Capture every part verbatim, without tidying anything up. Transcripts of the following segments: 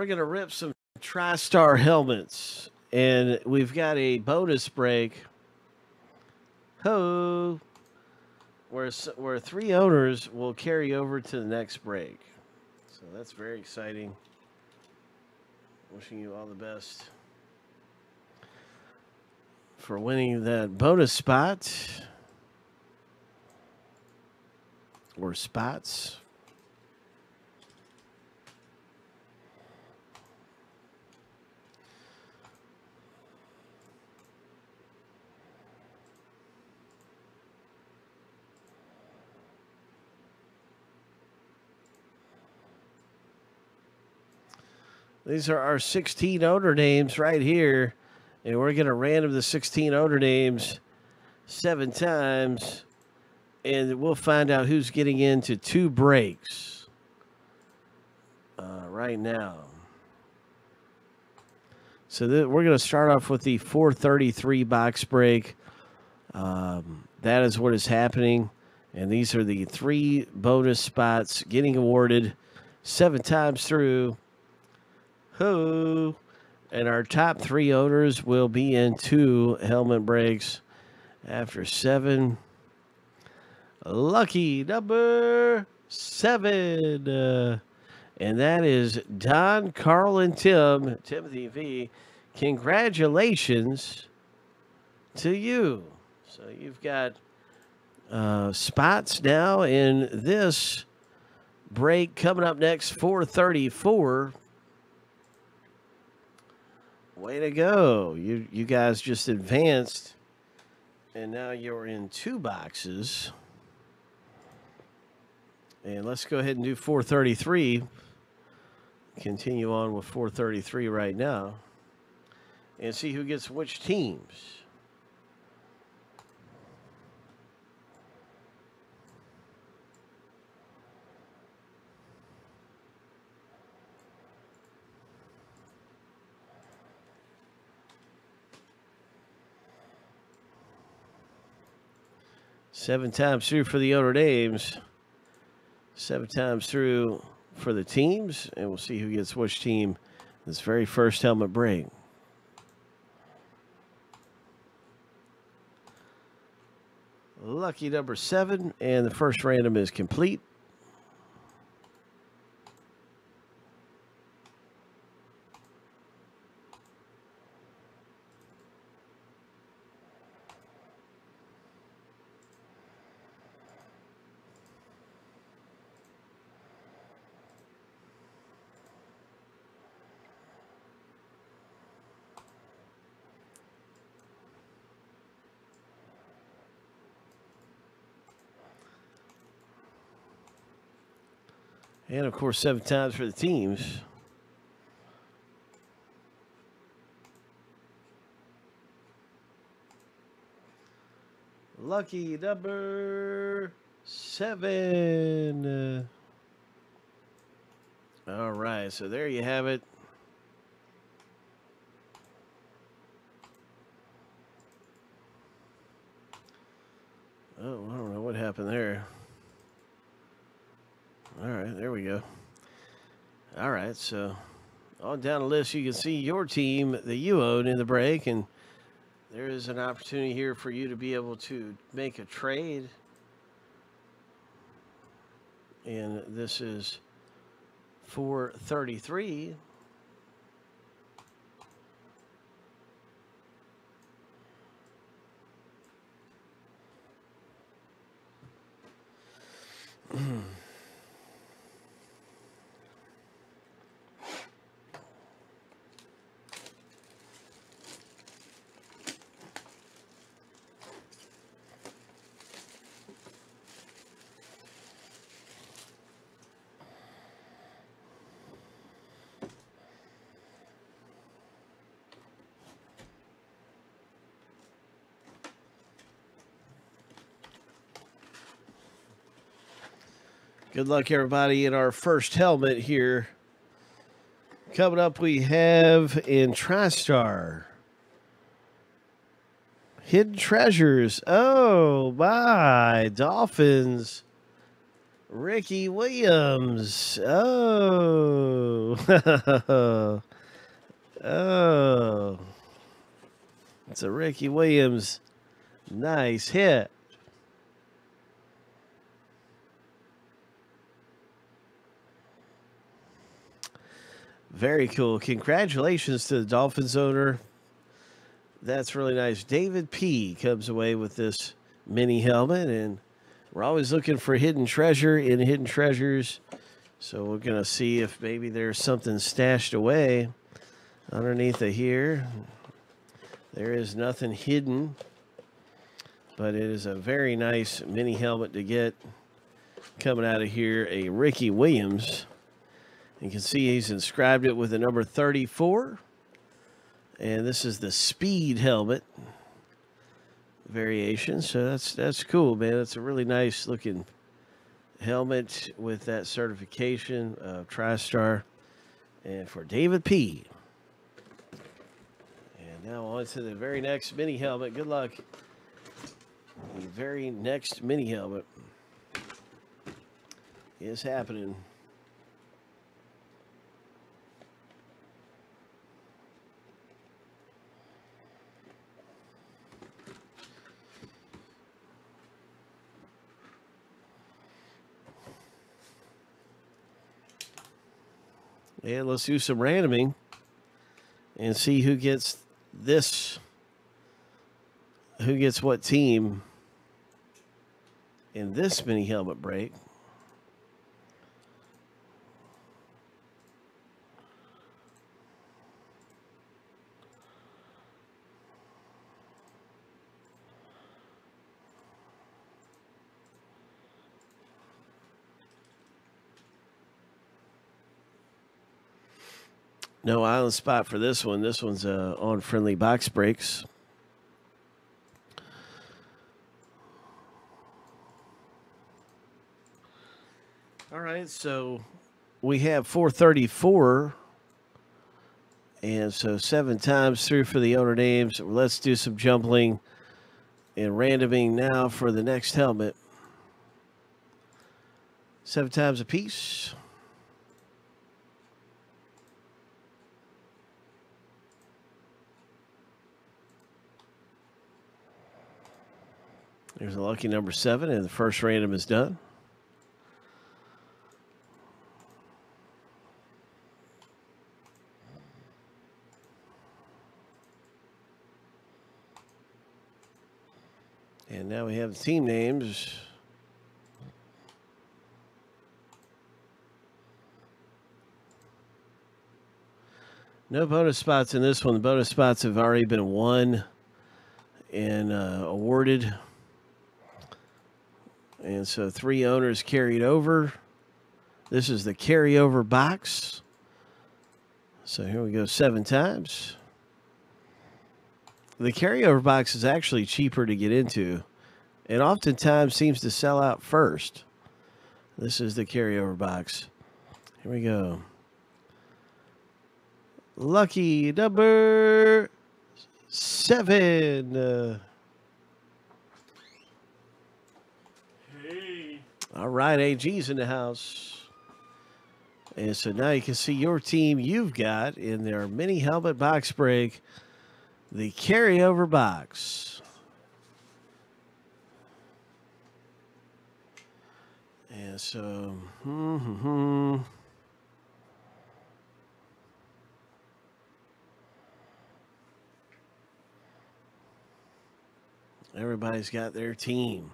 We're going to rip some TriStar helmets, and we've got a bonus break. Ho! Where, where three owners will carry over to the next break. So that's very exciting. Wishing you all the best for winning that bonus spot or spots. These are our sixteen owner names right here. And we're going to random the sixteen owner names seven times. And we'll find out who's getting into two breaks uh, right now. So we're going to start off with the four thirty-three box break. Um, that is what is happening. And these are the three bonus spots getting awarded seven times through. And our top three owners will be in two helmet breaks after seven. Lucky number seven. Uh, and that is Don, Carl, and Tim, Timothy V. Congratulations to you. So you've got uh, spots now in this break coming up next, four thirty-four. Way to go. You you guys just advanced, and now you're in two boxes. And let's go ahead and do four thirty-three. Continue on with four thirty-three right now and see who gets which teams. Seven times through for the owner names. Seven times through for the teams. And we'll see who gets which team this very first helmet break. Lucky number seven. And the first random is complete. And, of course, seven times for the teams. Lucky number seven. All right, so there you have it. Oh, I don't know what happened there. All right, there we go. All right, so on down the list, you can see your team that you own in the break, and there is an opportunity here for you to be able to make a trade. And this is four thirty-three. Good luck, everybody, in our first helmet here. Coming up, we have in TriStar Hidden Treasures. Oh, my. Dolphins Ricky Williams. Oh. Oh. It's a Ricky Williams. Nice hit. Very cool. Congratulations to the Dolphins owner. That's really nice. David P comes away with this mini helmet, and we're always looking for hidden treasure in hidden treasures. So we're going to see if maybe there's something stashed away underneath of here. There is nothing hidden, but it is a very nice mini helmet to get coming out of here. A Ricky Williams. You can see he's inscribed it with the number thirty-four. And this is the speed helmet variation. So that's that's cool, man. That's a really nice looking helmet with that certification of TriStar. And for David P. And now on to the very next mini helmet. Good luck. The very next mini helmet is happening. And let's do some randoming and see who gets this, who gets what team in this mini helmet break. No island spot for this one. This one's uh, on friendly box breaks. All right, so we have four thirty-four. And so seven times through for the owner names. Let's do some jumbling and randoming now for the next helmet. Seven times a piece. There's a lucky number seven, and the first random is done. And now we have the team names. No bonus spots in this one. The bonus spots have already been won and uh, awarded. And so three owners carried over. This is the carryover box. So here we go seven times. The carryover box is actually cheaper to get into and oftentimes seems to sell out first. This is the carryover box. Here we go. Lucky number seven. Uh, All right, A G's in the house. And so now you can see your team you've got in their mini helmet box break, the carryover box. And so, mm-hmm. Everybody's got their team.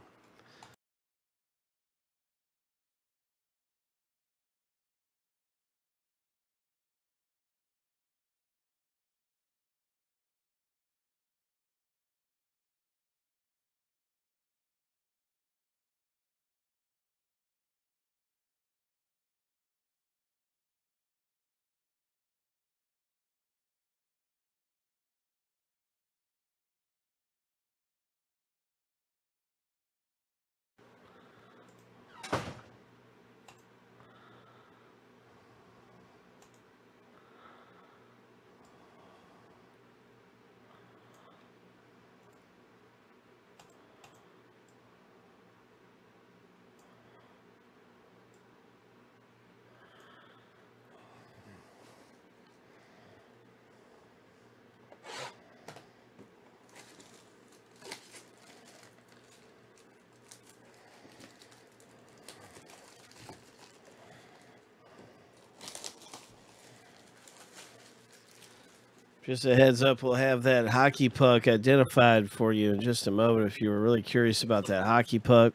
Just a heads up, we'll have that hockey puck identified for you in just a moment. If you were really curious about that hockey puck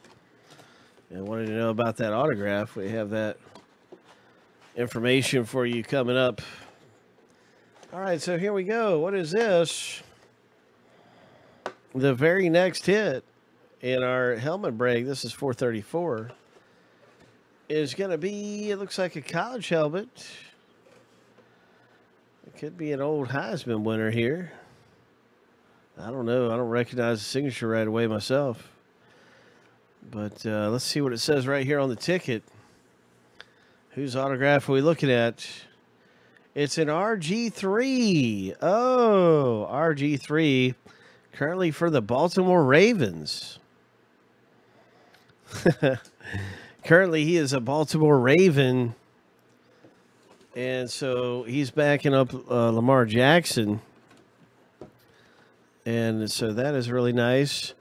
and wanted to know about that autograph, we have that information for you coming up. All right, so here we go. What is this? The very next hit in our helmet break, this is four thirty-four, is going to be, it looks like a college helmet. It could be an old Heisman winner here. I don't know. I don't recognize the signature right away myself. But uh, let's see what it says right here on the ticket. Whose autograph are we looking at? It's an R G three. Oh, R G three. Currently for the Baltimore Ravens. Currently he is a Baltimore Raven. And so he's backing up uh, Lamar Jackson. And so that is really nice.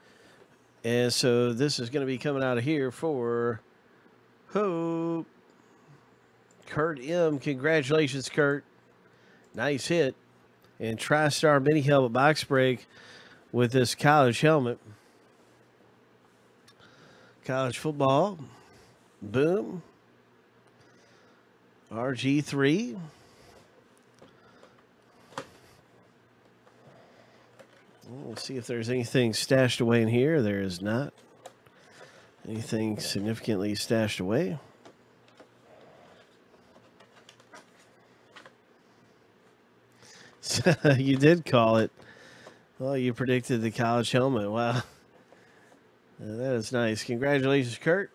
And so this is going to be coming out of here for who? Kurt M. Congratulations, Kurt. Nice hit. And TriStar mini helmet box break with this college helmet. College football. Boom. R G three. We'll see if there's anything stashed away in here. There is not anything significantly stashed away. You did call it. Well, you predicted the college helmet. Wow. That is nice. Congratulations, Kurt.